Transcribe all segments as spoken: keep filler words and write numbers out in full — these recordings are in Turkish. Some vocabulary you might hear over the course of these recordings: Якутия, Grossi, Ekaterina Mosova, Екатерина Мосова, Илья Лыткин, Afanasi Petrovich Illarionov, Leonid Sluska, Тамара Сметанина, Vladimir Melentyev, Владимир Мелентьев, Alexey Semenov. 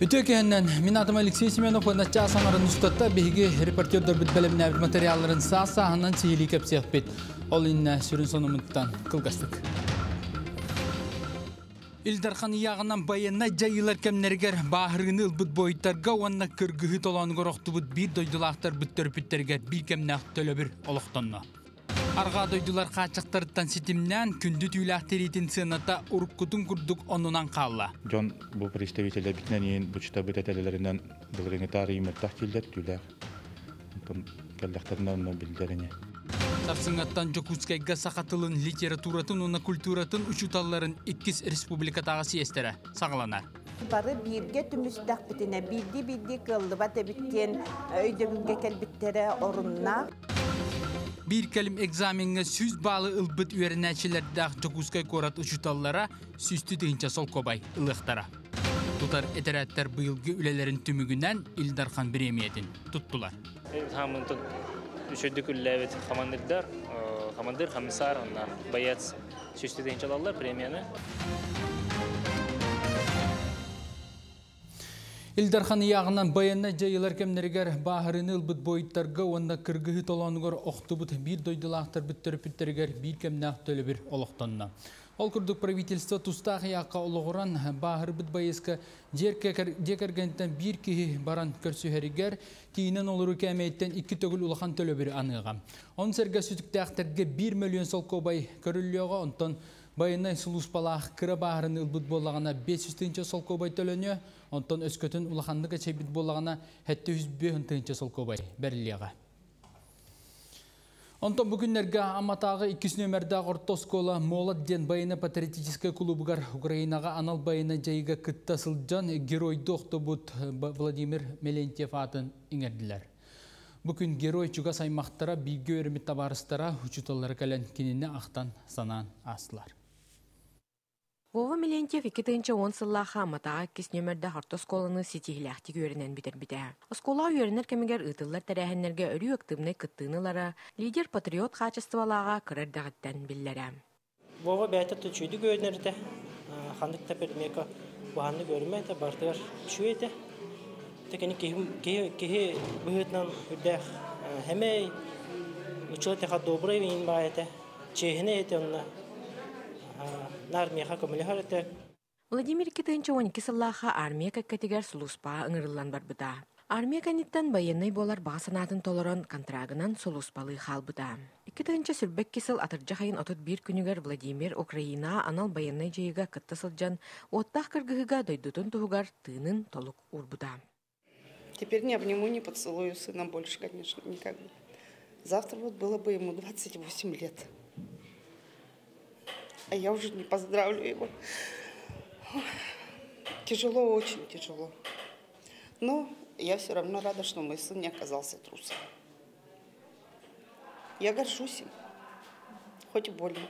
Ütükenden min adım Alexey Semenov natça samarın üstatta bilgi reportajlar bit belirli bir materyallerin sağ sahandan sihirli kapsiyat bit. Olinne sürün sonumuzdan kılgastık. İldarxan yağınan bayanna jayılar kemnerger bahırını ılbıt boyutarga oanna kırgıhı tolan goroqtubut bir doydulaqtar bitterpitterger bir kemnaq tölöbür oloqtonna. Arga doydular kaçaktarıttan sitimden kündü tüylahteritin sığınata urukutun kurduk onunan kalla. John bu представителя bitnen yiyin bu çıtabı tetelelerinden dılgını tarihi mertah kildet tüyler. Kallaktarından onu bildirini. Tapsıngattan Jokutskayga sakatılın, literaturatın, ona kulturatın, uçutalların ikis Respublikatağı siyestere sağlanar. Bari birge tümüstak bitine, bildi bildi kıllıbata bitken, öydümünge kelbittere orunna. Bir kelim egzamenine süz bağlı ılbıt üyerinəçilerde Jokutskay korat uçutallara, süstü tığınca sol kobay ılıqtara. Tutar eteratlar bu yılgi ülelerin tümügünden İldarxan Bremiyedin tuttular. Düşürdük üllevet komandirler, komandir, komisar onlar bayat süslü deyince alırlar premiyanı. İldarxan yağınan bayanna jayılar kemnerger bahırını ılbıt boyutlarga onda kırgıhı tolanıgor oqtubut bir doydulaqtır bitterpitterger bir kemnaq tölöbür oloqtonna. Ol kurduk pravitelstvo tustaq yaqa uluğuran bahır bit bayeska jekergentten bir kihi baran körsüheriger tiinen oluru kemeyetten iki tögül uluğan tölöbür anığa. On serga sütüktaqterge bir milyon sol kobay körüllüğe onton bayanna suluspalaq kıra bahırını ılbıt bollağına beş yüz sol kobay tölönü. Ondan özkötün ulahanlık açıbit bollağına yedi yüz beş sol kobay beriliyağa. Ondan bugünlerge amatağı iki nömerde Ortoskola Mola den bayına patriotiske klubugar Ukraynağa anal bayına jayıga kıtta sılcan Geroy Doktobut Vladimir Melentyev adın ingerdiler. Bugün Geroy Çugas aymaqtara bilgi örümit tabarıstara uçutalara kalan kinini axtan sanan aslar. Вова Мелентьев iki bin on сыллаха матаа кис нөмердә Артосколаны ситиһиләхти көренен битер битә. Оскола уернер кемгәр ытыллар тәрәһеннәргә өрү актымны кыттынылары, лидер патриот качестволага кырыр дагыттан билләре. Вова бәйтә төчүди көрнердә, хандыкта бер мека ванны көрмәтә бартыр чүете. Тәкени ке ке бөһетнән үдә һәмәй мучөте ха добрый вин байтә. Чехне этенна. Владимир Китенчевон кисаллаха армия каттегер сулуспа ыңырылан барбыда. Армия каниттан байынный болар басанатын толорон контрагынан сулуспалы халбыда. Китенче сүрбек кисел атыржа хайын отут бир күнүгер Владимир Украина анал байынный жайыга кыттасылжан оттах кыргыгыга дойдутун тугар тынын толук урбуда. Теперь не обниму, не поцелую сына больше, конечно, никогда. Завтра вот было бы ему двадцать восемь лет. А я уже не поздравлю его. Тяжело, очень тяжело. Но я все равно рада, что мой сын не оказался трусом. Я горжусь им, хоть и больно.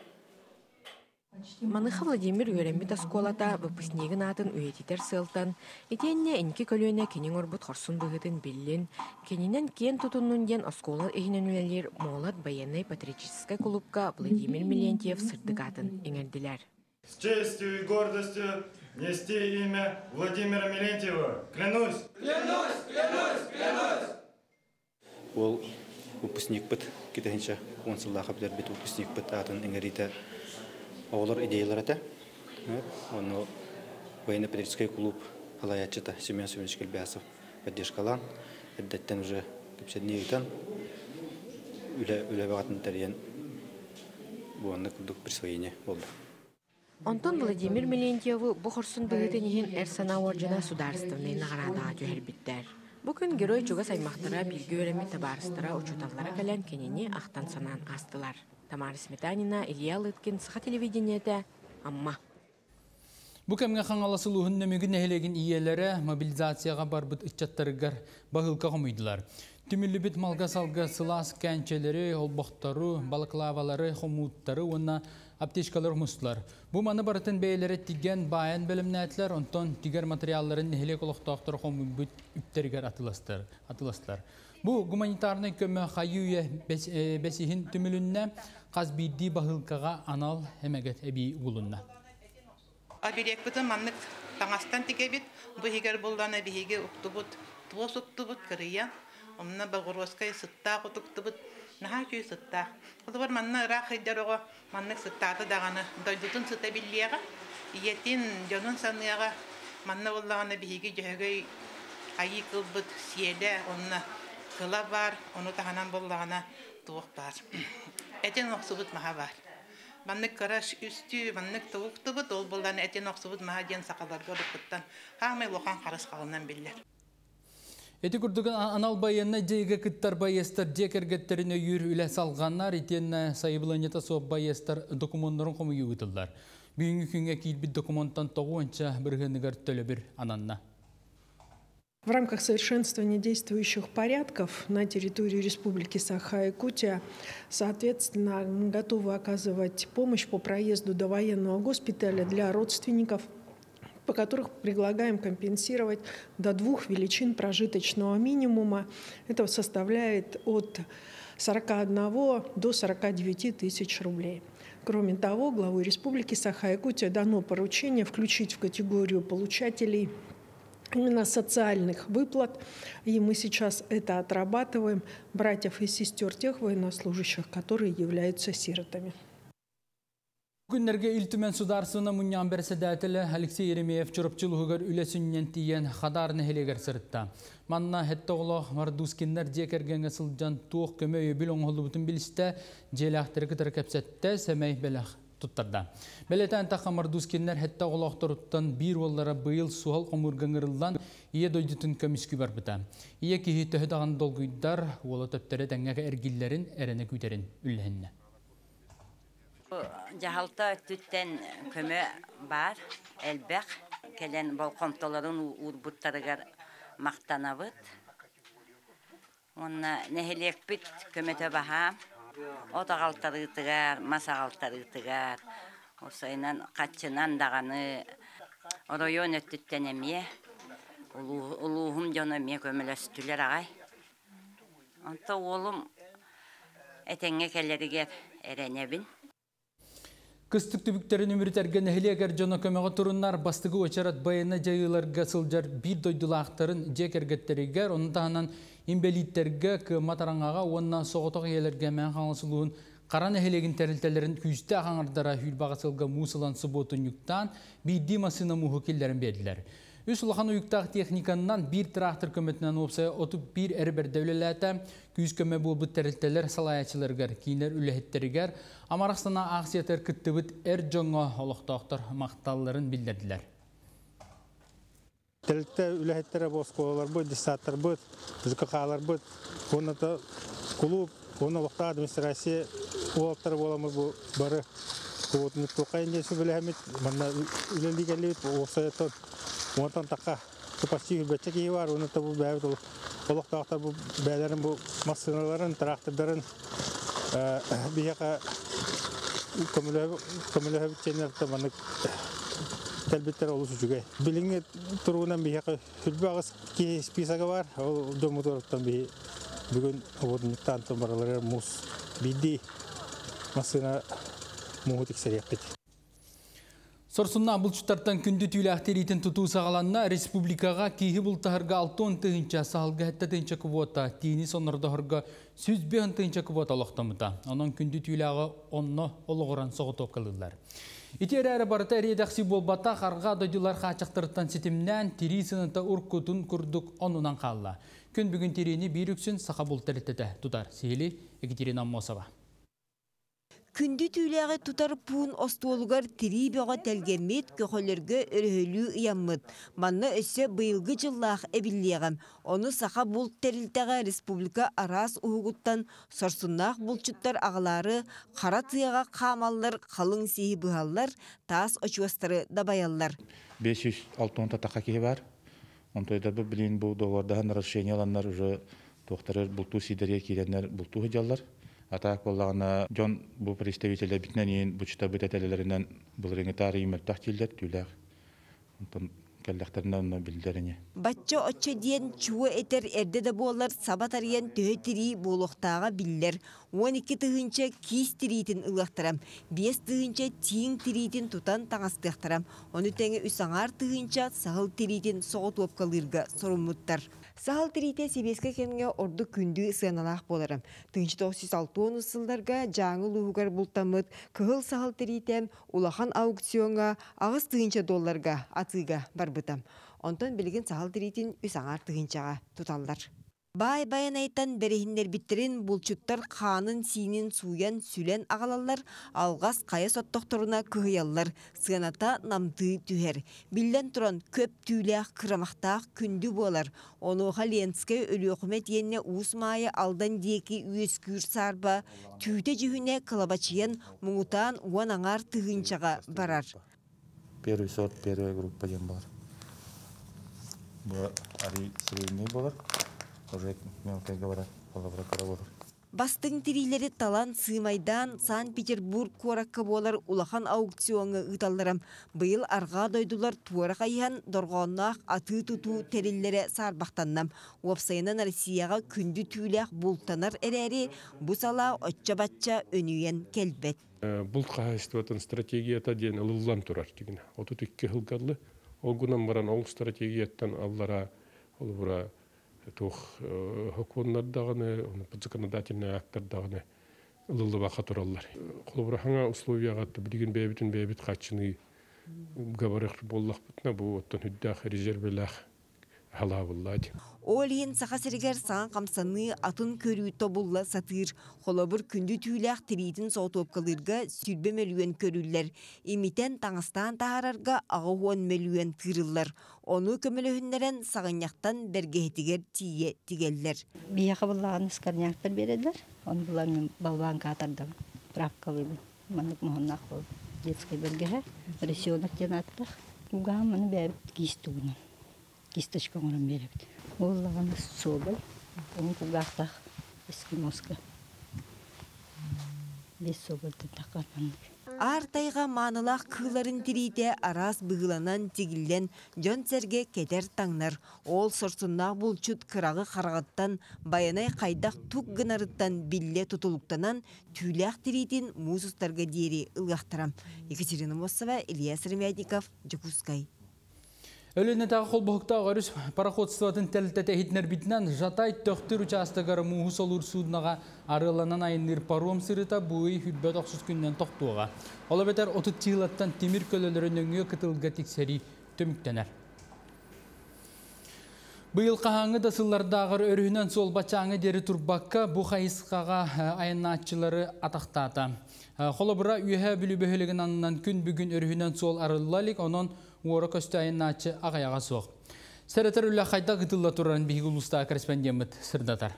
Маныха Владимир Юремит Асколата, выпускнигин атын уетитер сылтан, итенне энки көлөне кенен орбут хорсун быгытын биллин, кенинен кен тутуннун ден Аскола эхинен үлелер Молат Баянный патриотическая клубка Владимир Мелентьев сырдыгатын эңердилер. С честью и гордостью нести имя Владимира Мелентьева. Клянусь! Клянусь! Клянусь! Клянусь! Ол выпускник быт, китенче консуллаха билер бит выпускник быт атын эңерите. Oğlar ideyalara da, onu bayına pedagogik kulüp alayacı da, Semyon Semyonovich'in beyazı paylaşılan, eddetten önce kimse niyeten, üle üle bağıtın teriyen bu anlık kurduk prisvayini oldu. Anton Vladimir Melentyev bu kursun belirtenihin Ersana Varjana Sudarstven'in ağrada cüher bitter. Bugün Geroy Çugas aymaqtara bilgi öğrenme tabarstara uçutallara kalan kenini ahtan sanan astılar. Тамара Сметанина, Илья Лыткин, Саха телевидениеде Амма. Бу кемгә хаңаласылуу һөннәмегин әйләгән ияләре мобилизацияга барбыт иччаттарыгар багылка гомыйдылар. Түмүлле бит малга салга сылас кәнчеләре, олбактары, балыклавалары, хомуттары, уна аптечкалар мустылар. Бу маны барытын бәйләре тигән баян белемнәтләр, онтон тигәр материалларын әйләк олактактыр хомы үптергәр атыластар. Атыластар. Bu humanitarnı köme hayuya besihin tümülünne qazbidi bahılkağa anal hemeget ebi gulunna. Abirek bütün manlık Tangastan tikebit, bu higer boldana bir hige uktubut, tuos uktubut kariya. Omna bagoroskay sıtta uktubut, nahaçuy sıtta. Kutubar manna rahidjaroga, manna sıtta da dağana, dajutun sıtta billiyaga, yetin canun sanıyaga, manna boldana bir hige cehgey ayıkılbut siyede onna kıla var, onu tahanan boldana tuos var. Etin uksubut maha var. Banlık karış üstü, banlık tavuk tıbıt ol buldan etin oksubut mahajen sakalar görüktükten. Hamay lokan karış kalından bilir. Eti kurduğun anal bayanına ceyge kıttar bayastar, ceker getterine yürü üle salganlar, etin sayıbılanyata soğuk bayastar dokumanların komu yığıtırlar. Büyüngü künge kilbit dokumantan toğuanca bir hınıgar tölöbür ananna. В рамках совершенствования действующих порядков на территории Республики Саха-Якутия, соответственно, готовы оказывать помощь по проезду до военного госпиталя для родственников, по которых предлагаем компенсировать до двух величин прожиточного минимума. Это составляет от сорока одного до сорока девяти тысяч рублей. Кроме того, главой Республики Саха-Якутия дано поручение включить в категорию получателей именно социальных выплат, и мы сейчас это отрабатываем, братьев и сестер тех военнослужащих, которые являются сиротами. Günlerge iltümen sudarsına munyan bersedetele Alexey Yeremeyev çorupçuluğugar ülesünnen tiyen xadar neheleger sırtta. Manna hettoglo marduskinler jekergenge sıljan tuğ kömöy bilon holdu butun biliste jelahtirki terkepsette semey belah tuttarda. Beleten taqa marduskinler hetta qoloqturuttan bir wallara bıyıl suhal qomurgangırıldan iye doydutun kömiskü bar bita. Iye kihi töhdağan dolguydar wala töptere tengege ergillerin erene güderin üllenna. Jahalta tütten köme bar elbaq kelen balqomtoların urbuttarıgar maqtanabıt. Onna nehelekbit kömete baha. Otağaltarı tıgar, masağaltarı tıgar. Osaynan kaçınan dağanı royon öttütten emiye. Uluğum canı emiye kömülöstüler ağay. Anta oğlum etenge kelleri gel erenebin. Kıstık tübüklerin ümürü tergen ehliyeger canı kömüge turunlar bastıgı uçarat bayana cayılar gasılcar bir doydulağıqtarın cekergettiriger. Onu dağınan İmbelitlerge kımataraŋağa onna soğutoq eyelerge men haŋasuluğun qaran ehelegin teriltelerin küyüste ağaŋardara hülbağasılga musulan subotun yuktan biddi masina muhu kellerin berdiler. Üs ulahan uyuktaq teknikandan bir traktör kömetinan opsaya otup bir erber devlelete küyüz köme bulbut terilteler salayaçılargar kiyinler ülehetteriger amaraksana aksiyater kıttıbıt er jongo oloqtoqtor maqtalların bildirdiler. Telikte ülehettere boskolalar bud, dissatlar bud, zıkakalar bud. Ona da kulüp, ona vakta administrasyon oğulları bolamız bu barı. Kuvvetini tokayın diye bilehmit, mana ülendi gelip olsaya ton, ondan takah. Topasçı bıçak iyi var, ona da bu beyaz ol. Olakta aktar bu beylerin bu masinaların, traktörlerin bir yaka kamilöhe kamilöhe çenlerde mana. Telbitler oluşu çünkü. Bilinen turunun bir hak hülbağız ki spisa var, o da motordan bir bugün odun tanıtım baraları mus bidi masına muhtik seriyaptı. Sorsunna bulçutartan kündü tüylahteritin tutuğu sağlanna Respublikağa kihi bultaharga altı on tığınca sahalga hette tığınca kvota, tini sonarda harga yüz beş tığınca kvota loqtamıda. Onun kündü tüylağı onno oluğuran soğutu kalırlar. İtiyararı barıta redaksi bolbata qarğa doydular qaçaqtırtan sitimnən tiri sınıta urkutun kurduk onunan qalla. Kün bugün tirini bir üksün saqa bol teritete tutar. Sihili Ekaterina Mosova. Күнді түйләғі тұтар пуын остуолугар тірі бөға тәлгермет көкөлерге өріхөлі ұяммыд. Манна өсі бұйылғы жыллақ әбіллеғім. Оны сақа бұл тәрілтәға республика арас ұғығыттан сорсыннақ бұлчыттар ағылары, қара тияға қамаллар, қалың сейі бұғаллар, тас өчуастары дабаяллар. бес жүз алты он татақа кей бар. Онтайда бұл білейін бұл доғардаған рашшені аланлар ұжы тоқтары бұлту сидерия келенлер бұлту ғыдаллар. Atak bollarına John bu представителя bitnenin bu çita bu tetelerinden bu rengi tarihi mertah cildet tüyler. Батчо отча диен чуа этер эрде да болар сабатариян төтири болуқтаға биллер. он эки тыгынча кис тиритин ылақтарам, бес тыгынча тиң тиритин тутан таңастықтарам. Оны тәңі үсаңар тыгынча сағыл тиритин соғыт опқалырға сорумуттар. Сағыл тирите себеске кенге орды күнді сыаналақ боларам. тысяч тоғыз жүз алпыс сылдарга жаңы луғугар бұлтамыд, кығыл сағыл тиритем улахан аукционға ағыз тыгынча долларға атыға бар. Ondan bilgin sahal diritin üsağar tığınçağa tutallar. Bay bayan aytan berehinler bittirin bulçuttar kanın sinin suyan sülen ağalarlar, alğaz kaya sottoktoruna kıyallar, sığanata namtığı tüher. Bilden turan köp tüylağ kıramaqtağ kündü bolar. Onu Halenskaya ölü okumet yenine uusmaya aldan diyeki üyeskür sarba, tüyte cühüne kılabaçıyan muğutan uan ağar tığınçağa barar. Первый сорт, первая группа дембар. Бастың тирилері талан сыймайдан Санкт-Петербург коракка болар улахан аукционы ыталларам. Быйыл арга дойдулар туарак айхан доргоннақ аты туту териллері сарбақтаннам. Уапсайынан Россияға күнді түйляқ болтанар әрәрі, бұ сала отча-батча өнуен келбет. Бұл қағайстыватын стратегията ден ұлылан тұрар деген. Отут үкі ғылғалы, ол күнам баран ол стратегияттан аллара, ол бұра Hakonlardağını, pıçıkını datinle aktardağını ılıllı baqa turallar. Kulubra hana usluviyağı attı, bilgin bebitin bebit kaçını gabarıqtı bollaq bitna, bu ottan hüddağ, rezervelağ halabılladı. Oğlen sağa serger sağın kamsanı atın körü tabulla satır. Kulubur kündü tüylağ teritin soğutopkalırga sülbe melüyen körüller. Emiten tanıstan tahararga ağıhuan melüyen tırırlar. Onu kömülühünleren sağınyaktan bergehetiger tiye tigeller. Biyağı bullağın ıskarnyaktan berediler. Onu bulanın balbağın katardım. Pravkalıyım. Manlık muhannaq bu. Detskay bergehe. Resyonak denatlıq. Uğağın manı bebet gistuğunum. Кисточка орын беріпті. Ол ағаны собай, оның құлғақтақ эскимоска. Бес собайды тақарманып. Артайға манылақ күларын тирейте араз бұғыланан тегілден жонцерге кедер таңнар. Ол сұрсынна бұл чүт қырағы қарғаттан, баянай қайдақ тук ғынарыттан билле тұтылықтанан түйляқ тирейден музыстарға дейірі ұлғақтарам. Екатерина Мосова, Илья Сырмядников, Жакускай. Ölünün tağı kol boğukta ağırış paraxotsuatın təlitə təhidnər bitnən jatay töxtür uçastıqarı muğus olur suudunağa arılanan ayınlar parom sırıta buğuy hübbə toxsus gündən toxtuğa. Ola bətər otut çığılattan temir kölələrin öngü kıtılgı tiksəri tömüktənər. Bu yıl qağanı da sıllarda ağır örühünən sol baçağını deri turbaqqa bu xayısqağa ayınatçıları ataqtata. Xolabıra üyehə bülü böhülügün anından gün bugün örühünən sol arılalik onun Uğra köstüayın açı ağayağa soğuk. Sərətər Ülla Xayda qıtılla turan bir ulusda korrespondent sırdatar.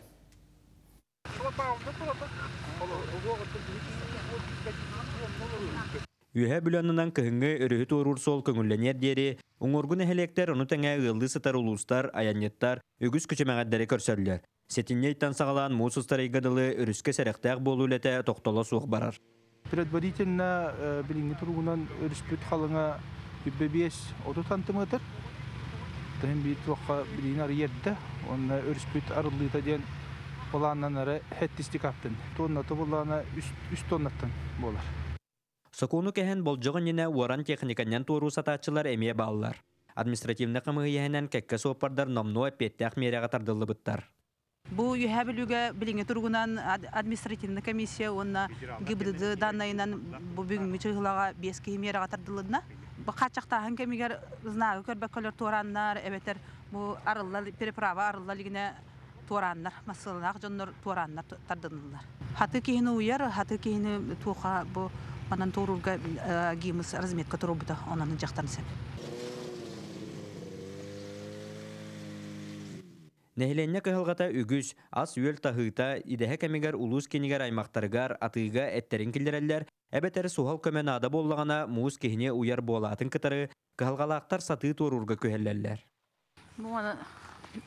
Üyhə bülənəndən kıhıngı örühü tuğrur sol köngüllənər deri, uğurgun əhləklər onu təngə ığıldı sıtar uluslar, ayanettar, ögüz küçəməqədləri körsərlər. Setinləyitdən sağalan musustar iqadılı örüskə sərəqtəq bolu ilətə toxtala soğuk barar. Predvaritelnə bilingi turğunan örüspüt xalına Бебес отыз сантиметр. Тем бит вакка билинар ятта, онна өрспүт арылыта ден планнан ары хеттистик аптын. Тонна тубулана үч тоннаттан болар. Сокону кехен болжогон яна уаран техниканнан туруу сатачылар эмие баалар. Административне кымы яһенен кекке сопардар номно петтах мерага тардылды буттар. Бу юһабилүгә билине тургунан административна комиссия онна гибриды данайынан бу бүгүн мичылага бес кемерага тардылдына. Kaçakta hangi miger zna körbekler turanlar evetler bu arılar periprava arılar ligine turanlar masallar jonlar turanlar tadınlar hatı kihine uyar hatı kihine tuha bu manan tururga gimus razmet katurubda onanın caktan sen. Nehlenne kahalgata ügüz as yol tahıta idehe kemiger ulus kiniger aymaktargar atıga etterin kildereller. Әбәтәрі суғал көмен адабы олағана мұғыз кейіне ұяр болатын кітары қалғалақтар саты торурға көйелләлілер. Бұғаны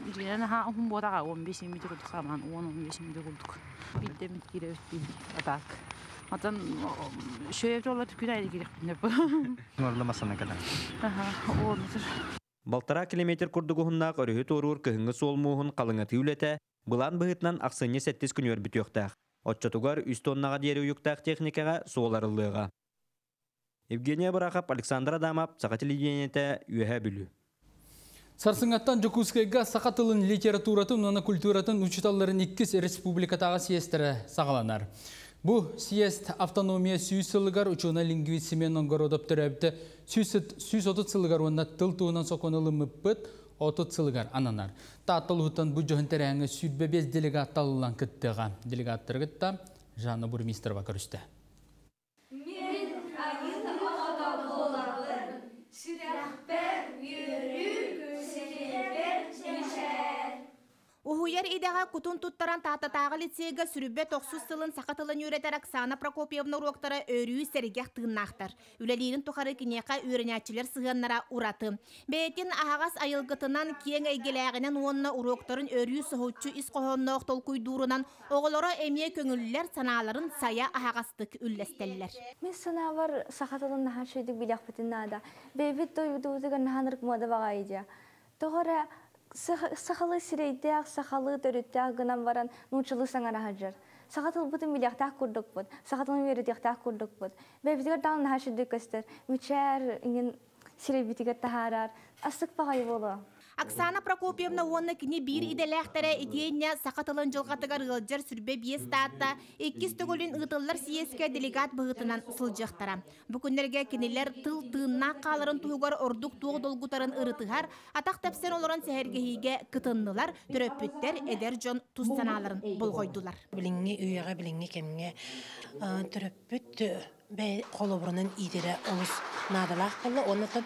үлгерін ұғын бодаға он бес емеді күлдік қаман, он он бес емеді күлдік. Білді мүткері өтпейді атақ. Атан шөйевді олар күн айлы керек білініп. Нұрлы масаны кәлі. Ага, олдыр. Baltara kilometr kurduğuğunnak örühüt orur kıhıngı solmuğun kalını tüylete, bulan bıhıtnan aksınya settis günör bütüyöktək. Otçatugar üstonnağa deri uyuktaq texnikağa soğularıllığa. Evgeniya Bırakap, Aleksandr Adamap, Sakatelidiyete üyehe bülü. Sarsıngattan Jokuzkayga Sakatılın literaturatın, anakültüratın uçutalların ikkis Respublikatağa siyestire sağlanar. Bu siyest avtonomiya süysılıgar uçuna lingvisimen ongorodop töröbüte süys otut sılıgar onna tıl tuğunan sokonalı mıppıt otut sılıgar ananar. Taatılhutan bu johun tereyhanı sürbebez delegattalılan kıttığa. Delegattır kıtta Janna Burmistr bakırıştı. Uğuyar edeğe kutun tutturan tahtatağı litseyge sürübbe toksuz sılın sakatılın üreter Aksana Prokopyevna roktara örüyü sergeğ tığınnaktır. Ülelerin tukarı kineğe öğrenatçiler sığınlara uratı. Beyetin ahağas ayılgıtınan kiyen eygeleğinin onunla uroktarın örüyü soğutçu iskohonluğu tolkuyduğurunan oğulara emye köngüllüler sanaların saya ahağastık üllesteller. Min sana var sakatılın nahan şeydik bilek bitinna da. Bebet doyudu uzugan nahanırık moda bağaydı. Doğru... Сахалы сирейдеак, сахалы төрүттеак гынан баран нучылы саңара хаджар. Сахатыл бутын билектеак курдук буд, сахатылын веретеактеак курдук буд. Бэбитигар даңын хашиддик көстер, мичээр инген сирей битигар тахарар, астык бағай болу. Оксана Прокопьевна онны кини бир иделэхтэрэ идейня сахатылын жылғатыгар ғылджар сүрбе биес таатта эккис төгөлүн ыытыллар сиеске делегат быгытынан сылжыктара. Бу күннерге кинилер тыл тыынна кааларын тугар ордук туог долгутарын ырытыгар, атак тапсер олорон сехергехиге кытыннылар, төрөппүттер эдер жон тустаналарын болгойдулар. Билиңни үйөгө билиңни кемге төрөппүт бе колобурунун идере олус надалак болду, онотон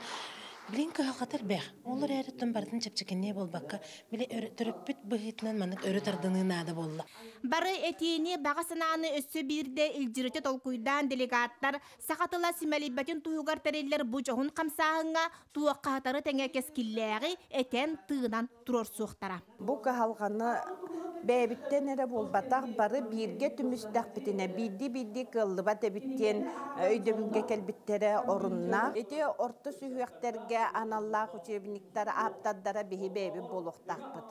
Bilinki halkatar bek. Olur erittim bardın çepçekinliğe bol bakka. Bile örüp büt bıhitlen manak örütardığını nada bolla. Barı etiyeni bağasanağını össü birde ilcirete tolkuydan delegatlar sakatıla simelibetin tuhugar teriller bu johun kamsağına tuğak kahatarı tenge keskilleği eten tığınan turor soğuktara. Bu kahalgana bebitten ere bol batak barı birge tümüstak bitine bildi bildi kıllı bata bitten öyde bülge kelbittere orunna. Eti orta sühüyekterge anallah uçebinikleri aptadlara bihi bebi boluqtaq bud.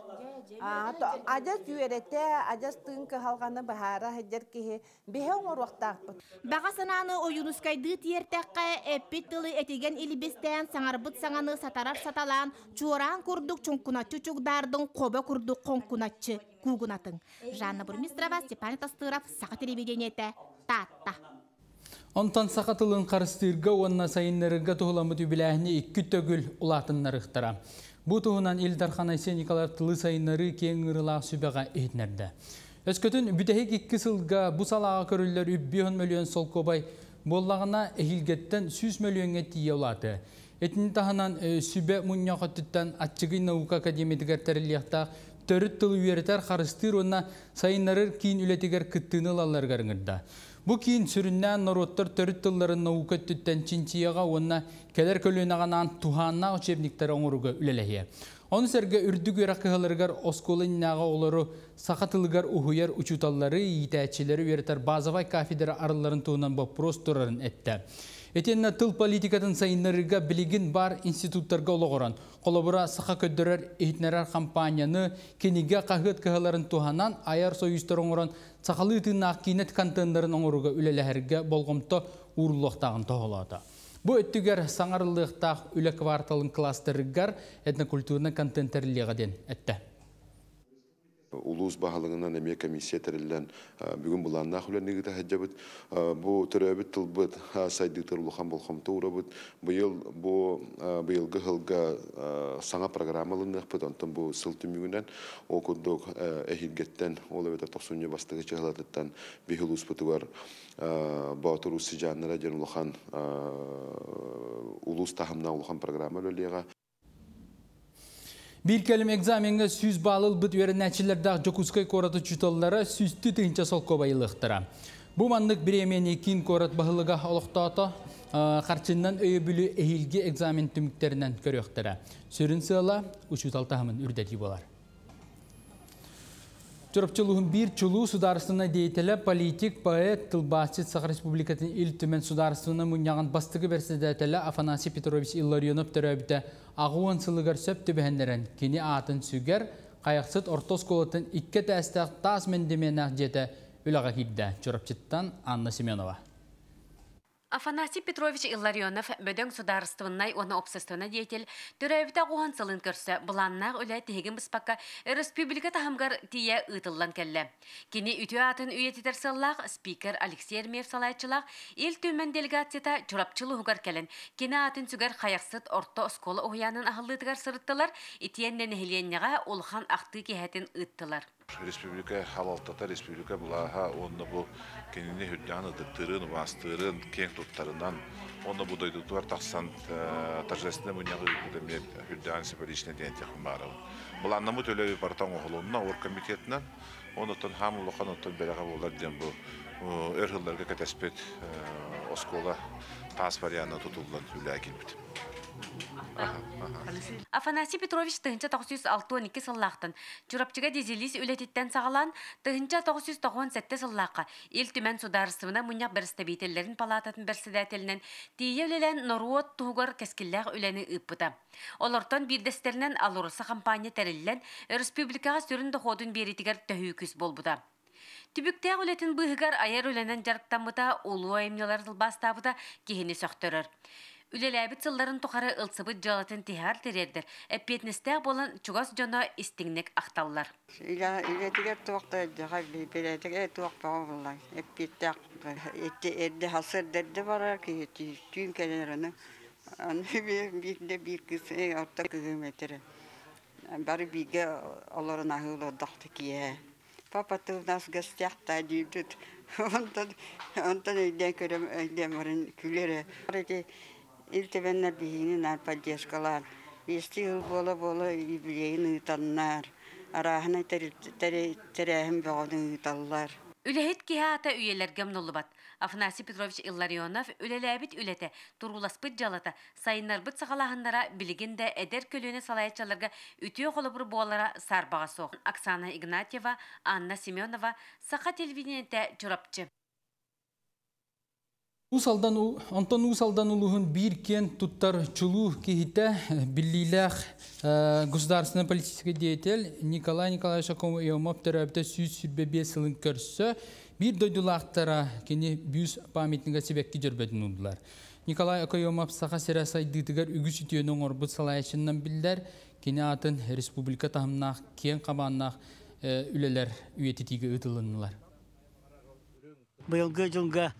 Ajas üyerete, ajas tığınki halganı bahara hederkihi bihe onuruqtaq bud. Baga sananı oyunuskaydı tiyertekka epit tılı etigen ilibisten sanarbıt sananı satarar satalan çoran kurduk çunkunatçı çugdardın qoba kurduk konkunatçı kugunatın. Janna Burmistrova, Stepan Tastırov, Saka televideniyete Taatta. Ontan sakatılığın karıstırga onna sayınlarıga tohulamı tübilahini iki tögül ulatınlarıqtara. Bu tohunan Eldarhan Aysenikalar tılı sayınları kengırılağı sübeğe eğitnerdi. Öskötün bütehik iki sılga bu salağa körüller übbi on milyon sol kobay bollağına ehilgetten süz milyonge tiye ulatı. Etini tahanan sübe munyakotütten Atçıgı Nauka Akademiyetigar teriliyaktaq törüt tılı üyereter karıstır onna sayınları kiyin ületigar kıttığını lallar garınırda. Bu kiyin süründen narotlar törüt tılların naukat tütten çinçiyaga onna keler kölüne ganan tuhanna uçebniktara onuruga ülelehiye. Onu serge ürdük ürakıhalargar oskolinnaga olaru sakatılgar uhuyar uçutalları yiteçileri üreter bazavay kafedere arıların tuğunan bapros durarın ette. Etenne tıl politikatın sayınlarıga biligin bar institutlarga oloğoran. Kolabura saha köddürer eğitnerer kampanyanı kenige kahıt kıhaların tuhanan ayar soyuzlar onuran sakalı tığınak kinet kantınların onuruga üleleherge bolgomta uğurluqtağın toğulata. Bu öttüger sanarlıqtağ üle kvartalın klastırgar etnokulturna kantınterliğe den ette. Ulus bahalığından emye komissiya terillen bugün bulanna hülenliği de hecebit. Bu töröbit tılbıt saydı tırluhan bolxamta uğrabit. Bu yıl bu yılgı hılga sana programalını yapıt. Ondan bu sıltümüğünden okuduk ehilgetten olabetar tosunya bastığı çehlatetten bir hülus butu var. Bağıtır usi canlara gen uluhan ulus tahımna uluhan programalıyla. Bir kelime egzamenge süz bağlı bit öğrenatçılardaq Jokuzkay koratı çutallara süstü tığınca sol kobayılıqtıra. Bu manlık bir emeni kin korat bahılıga oluqtata, qarçından öyübülü ehilgi egzamen tümüklerinden körüqtıra. Sürün sığala, uçutal tahımın ürdeti bolar. Çorapçılığın bir çulu sudarsına deytele politik poet Tılbaçit Sağ Respublikatın il tümen sudarsına münyagan bastıgı versi deytele Afanasi Petrovich Illarionov töröbüte ağıvan sılıgar söp tübehenleren kini atın süger kayaqsıt ortoskolatın ikke təstaq tas mendemenaq jete ülağa hibdə Çorapçittan Anna Semenova. Afanasi Petrovich Illarionov bödöng sudarıstığınay ona obsestöne deytel, törövüte qoğan sılın körse, bulannağı öle tehegin bispakka Respublika tahamgar diye ıtıllan kelle. Kini ütü atın üyetidir sallaq, Speaker Alexey Ermeyev salayçılaq, il tümmen delegatsiyata çorapçılı hugar kelen, kini atın sügar kayaqsıt orta oskola ohuyanın ahıllıtıgar sırıttılar, itiyenne nehilyenneğe olxan axtı kehetin ıttılar. Respublika halaltata Respublika bulaha onda bu kendini hüddanı dıttırın, bastırın, keng tutlarından onda bu daydı tutar taksan tarjasında münyağı ödemeye hüddanı sepeli içine denet yakın bağıralım. Bu anlamı tölevi partan oğulununa, or komitetinden ondan hamı loğan ondan belağa oğullar diyen bu örhıllarga katespet oskola tas varyanına tutulduğundan hülyaya gelmedi. Afanasi Petrovich bin dokuz yüz altı on iki sallaqtan çorapçıga dizilis ületitten sağalan bin dokuz yüz doksan sekiz sallaqqa il tümen sudarısına münyaq beristebitellerin palatatın bersidatelinen tiyevlelen Noruot tuğar keskilläq üleni ıpbıta. Olortan bir desterinden Alurusa kampanya terillen Respublikağa sürün dohodun beritigar töhüküs bolbuda. Tübükte ületin bıhıgar ayar ülenen jarıktamıda ulu emniyalar zılbastabıda kihini söktürür. Ülelebit yılların tokarı ılsıbı jalatin tihar tererdir. Epetniste bolan çugas jono istinlik aktallar. İla iletiger toqta jaha beletiger toqta bolay. Epetaq ette erde hasır derde barar ki tüm kenarını anne bir de bir kısa orta kilometre. Bari bige Allah'ın ahıla dahtı ki. Papa tu nas gastaqta dibdut. Ondan ondan denkerim demerin külere. İltibenler bihinler, padişkalar, istihul bola bola ibleyin utanlar, arahne ter ter terhem bağdan utanlar. Ülehet ki hata üyeler gemnolubat. Afanasi Petrovich Illarionov ülelebit ülete, turulaspıt jalata, sayınlar bıt sağalahanlara bilginde eder kölüne salayçalarga ütüye kolubur boğalara sarbağa soğ. Aksana Ignatyeva, Anna Semenova, Saqa televideniyete çorapçı. Usaldan u Anton Usaldan uluğun bir kent tuttar çulu kihite billilah gusdarsına politik diyetel Nikolay Nikolayevich Komyomov terapte yüz yirmi beş yılın körse bir doydulaktara kini yüz pametniga sebekki jörbedin oldular. Nikolay Komyomov saha serasay ditigar ügüs ütüyönün orbut salayışından bilder kini atın respublika tahmnaq ken qabanaq üleler üyetitige ödülünülar. Bıyılgı jılga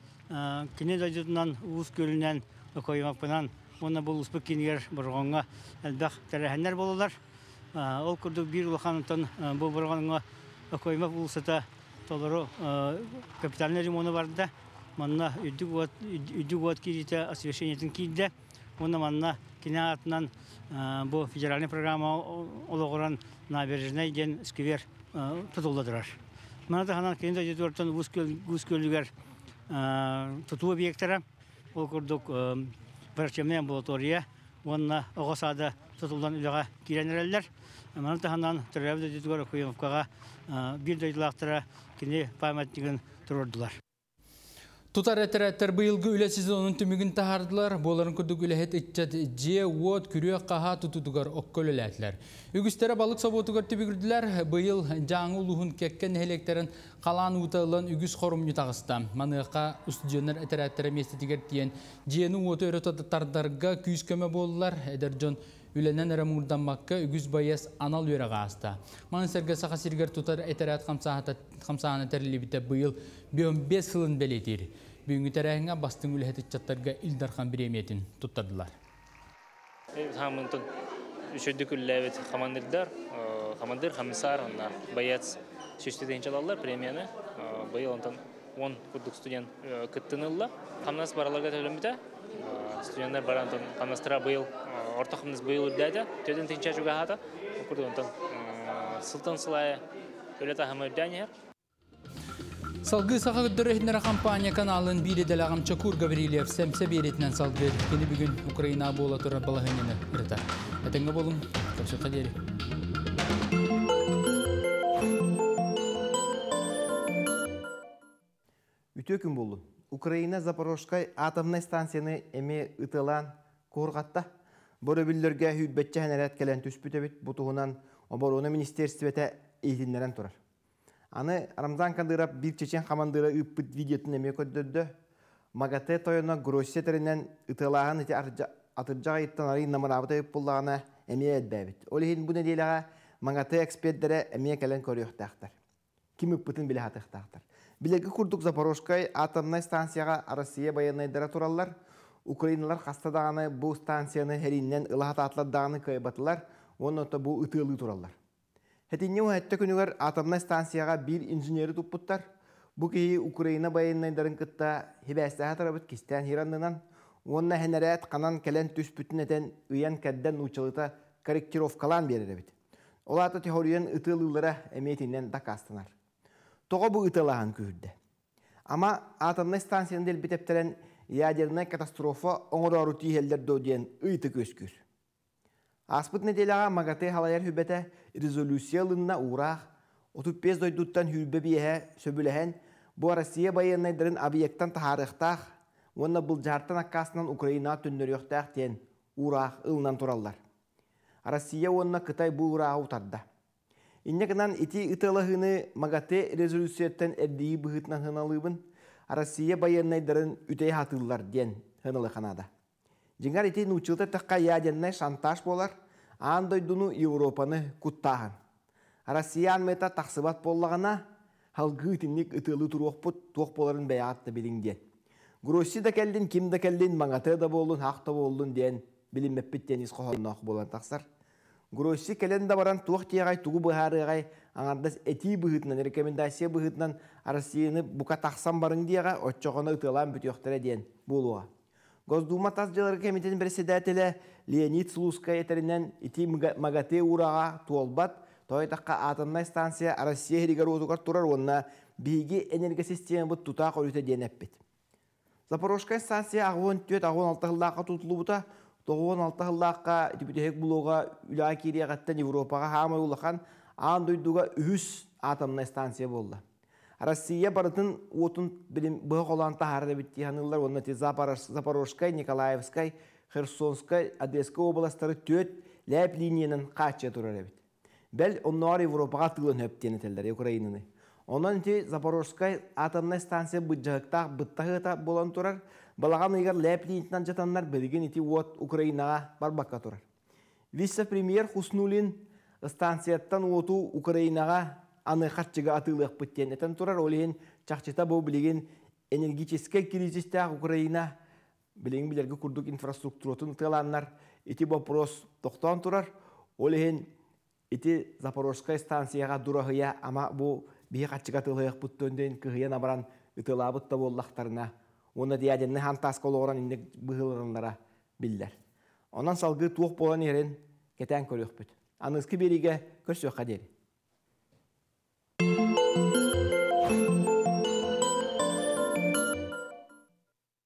Kine dayıdan uus görünen koymaktan, ona bol uspuk kiniyer borganga elbak terhenler bolular. O kurdu bir ulakanıtan bu borganga koymak ulusata tolaro kapitalleri mona vardı. Manna üdüvat üdüvat kirite asvesheniyetin kide. Ona manna kine atnan bu federalne programa olagoran naberjne gen skver tutuldadılar. Manada hanan kine dayıdan uus göl uus göllüger tutuğu obyektara, o kurduk verçemne ambulatoriya, onunla oğasada tutulan ülağa girenlerler. Manı tahanan terörde tutuğu okuyamıkkağa bir dayılaktıra kini pametliğin tururdular. Tutar eteretler bu yılgı üle sezonun tümüğün tahardılar. Boların kurduk üle het etçat je vod kürüye kaha tutudugar okkölületler. Ügüstere balık sabotugar tübügürdüler. Bu yıl canı uluğun kekken heleklerin kalan utağılan ügüs korumunu tağıstan. Manıqa ustucionlar eteretlere mestetiger diyen jeni vodu örütü tardarga küyüz köme bollar. Edercon ülenen eramurdan bakka ügüs bayas anal yöre gazda. Manı serge sağa sirger tutar eteret kamsahana terli bite bu yıl beş yılın beledir. Büyüngü terahine bastın ülheti çatlarga ildarkan bir emiyetin tuttadılar. Hamıntın üçürdük üllevet kamandirler, kamandir kamisar onlar bayas şişti dehinçalarlar premiyanı. Bu yıl ondan on kurduk studyan kıttınırlar. Kamnas baralarga tölüm bite. Studyanlar barantan kamnastıra bu yıl ortağımız bu yıl ödeydi. Töden tinçe çugaha Sultan Sıla'ya öyle tahımı ödeyen. Salgı Sağa Dörehner kampanya kanalın bir edilağım Çakur Gavrilev semse bir etinden salgı. Yeni bir gün Ukrayna boğula turan balahınını üreter. Etenge bolun. Görüşürüz. Үтө күн болду. Украина Запорожскай атомной станцияны эме ытылан коргатта. Бары билдерге хүббетче хенерет келен түспүтө бит бутугунан оборона министерствете эйтиндерен турар. Аны Рамзан Кадыров бир чечен командыры үппүт видеотун эме көтөрдө. Магате тоюна гроссетеринен ытылаган эти атыржак айттан ары намырабыта ыппуллагана эме этбебит. Олехин буне дейлага Магате эксперттери эме келен көрөктөктөр. Kim üpbütün bile hatıhtahtar. Bileki kurduk Zaporojskay atomnay stansiyaga Rossiya bayanlaydara turallar. Ukraynalar hasta dağını bu stansiyanı herinden ılahat atla dağını kaybatılar. Onun da bu ıtığılı turallar. Hetinne o hette günüger atomnay stansiyaga bir injineri tupputtar. Bu keyi Ukrayna bayanlaydarın kıtta hibeste hatırabıt kisten hirandınan. Onunla henerayet kanan kelen tüspütün eten ıyan kadden uçalıta korrektirovkalan berirabit. Olata teoriyen ıtığılılara emiyetinden dakastanar. Toğa bu ıtılağın kürdü. Ama atomnay stansiyanın del biteptelen yadernay katastrofa onurar ruti helder dödeyen ıytı köskür. Aspıt nedelağa Magatay halayar hübete rezolüsiyalınına uğraq, otuz beş doyduttan hürbe biyehe söbülehen, bu Rossiya bayanayların abiyektan taharıqtaq, onunla bulcartan akkasından Ukrayna tündür yoxtaq diyen uğraq ılınan turallar. Rossiya onunla Kıtay bu uğrağı utardı. İnnekinden iti ıtılağını Magatay rezolüsiyetten erdiği bıhıtına hınalıyın, Rossiya bayanayların üteye hatırlar diyen hınalı kanada. Cingar iti nuçılta tıkka yadenler şantaj bolar, an doydunu Evropanı kuttağın. Rossiya anmeta taksıbat bollağına, halgı itinlik ıtılı turuqput tuğpoların beyaatta bilin diyen. Grossi da keldin, kim da keldin, Magatay da boğulun, haq da boğulun diyen bilinmeppit deniz qoğulun oqu bolan taksar. Grossi kelende baran tuğtiyagay, tuğu buharıgay, anardas eti bıhıtından, rekomendasiya bıhıtından Rossiya'nı buka taksan barın diyagay, otçoğuna ıtılan bütöktüre diyen buluğa. Gosduma tascıları komitetin presidentele Leonid Sluska yeterinden eti Magatay uğrağa tuolbat, toytaqqa atomnay stansiya Rossiya herigar otuqar turar onna bilgi energosistemi bu tutaq ölüte denepbit. Zaporojskay stansiya on dört on altı yıllaqa tutulu buta, on altı yıllaqa tübütehek buluğa ülakiriye qattan Evropağa hamay ulaqan an duyduğa ühüs atomnay stansiya bolla. Rossiya barıtın otun bilim bıhık olan taharda bitti hanıllar onunla te Zaporojskay, Nikolaevskay, Hersonskay, Odeskay oblastları töt läp liniyanın kaçya turar ebit. Bel onlar Evropağa tığlan höp deneteller Ukrayna'nı. Ondan te Zaporojskay atomnay stansiya bıcağıqtaq bıttahıta bolan turar, balağan ıgar läp liniyandan jatanlar bilgin iti ot Ukraynağa barbakka turar. Vice-premier Husnulin stansiyattan otu Ukraynağa Anı kaçıga atılıq bitten eten turar, oleyin çakçıta bu bilgin energetikse krizistağ Ukrayna bilgin bilirgi kurduk infrastrukturotun tılanlar iti bapros doktan turar, oleyin iti Zaporojskay stansiyaga durahıya ama bu bir kaçıga atılıq buttöndeyin kıhıya nabaran ıtılabıt da bollaqtarına ona diyaden ne hantaskal oran indik bıhılanlara biller. Ondan salgı tuğuk bolan yerin keten körüqbüt. Anızkı beriga körsöqa deri.